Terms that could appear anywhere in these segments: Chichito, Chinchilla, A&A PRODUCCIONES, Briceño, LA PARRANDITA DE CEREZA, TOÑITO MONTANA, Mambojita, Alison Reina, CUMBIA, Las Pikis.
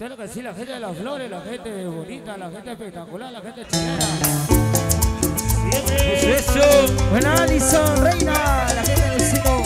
Tengo que decir, la gente de las flores, la gente bonita, la gente espectacular, la gente chilena. Pues eso. Buena Alison Reina, la gente del Chico.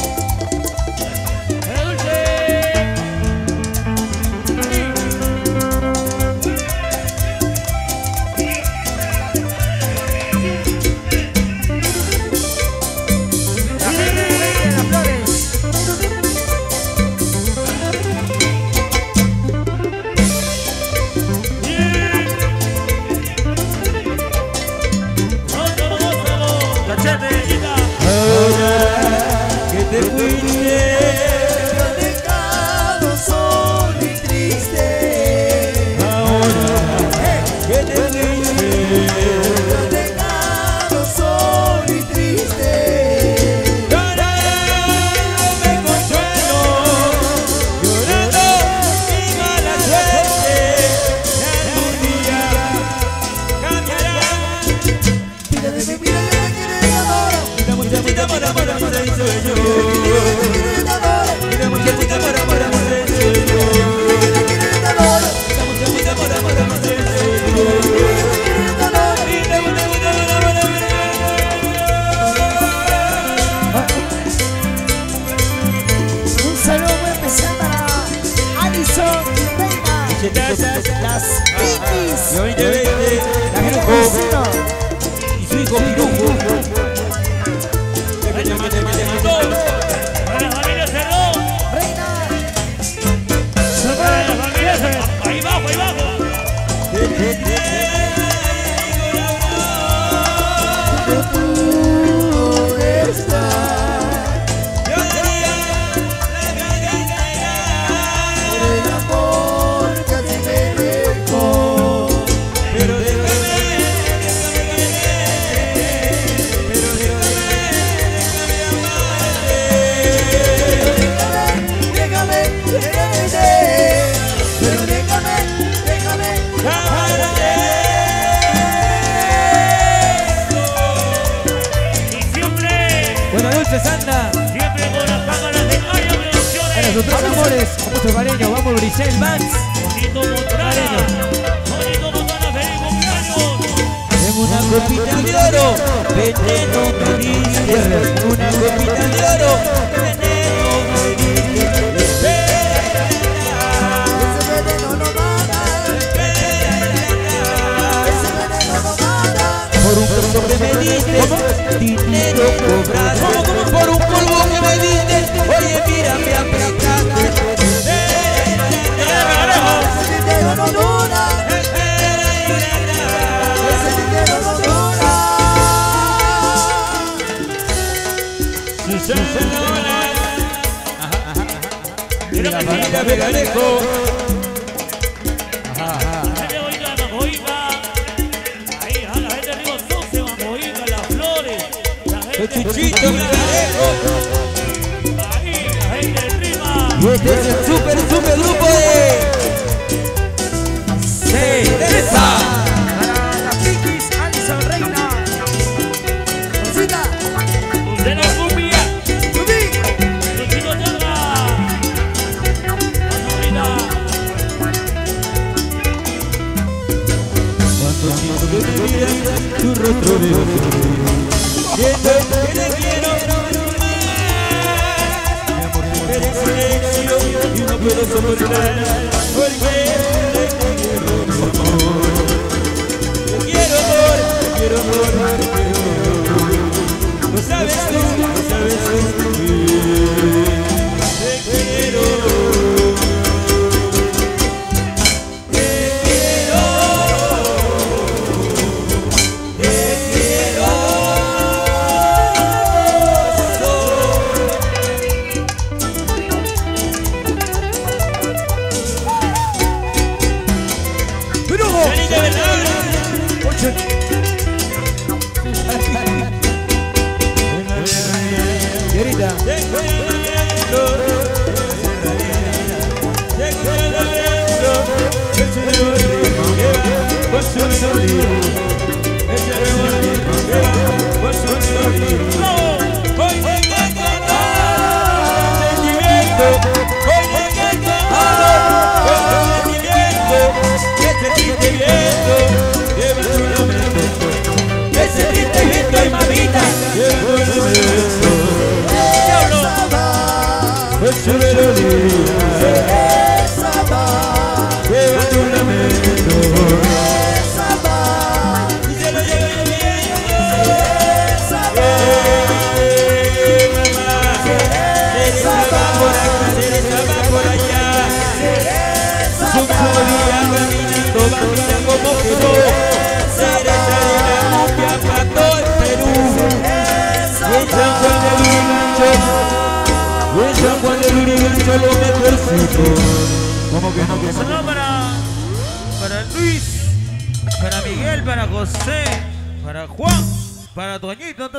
Las Pikis. La gente vecino. Y su hijo Pirujo. Para la familia Cerró. Reina. Para la familia Cerró. Ahí bajo, ahí bajo. Anda. Siempre con las cámaras de Mario Producciones. A nosotros amores, como tu Vareño, vamos Briceño, Max. Bonito Montana, Bonito Montana, feliz cumpleaños. Tengo una copita de oro, veneno me dice. Una copita de oro, veneno me dice. Ese veneno no mata. Ese veneno no mata. Por un costo que me diste, dinero cobrado. Por un polvo que me diste, oye mira, me aplicaste. Ese dinero no dura. Ese dinero no dura. Mira, la manita me ganejo. Gente bonita de Mambojita. Ahí, a la gente de Río Sucio, Mambojita, las flores. Chichito me ganejo. Ahí, la gente del Rima. Y este es el super grupo de Cereza. Para las Pikis, Alison Reina. Rosita. De la cumbia. Cumbia. Chichito Chagra. Tu rostro de que te quiero más, pero en silencio y no puedo soportar, porque te quiero amor, te quiero amor, te quiero amor, te quiero amor, no sabes tú, no sabes tú, te quiero. Sentimiento, Saludos para Luis, para Miguel, para José, para Juan, para Toñito,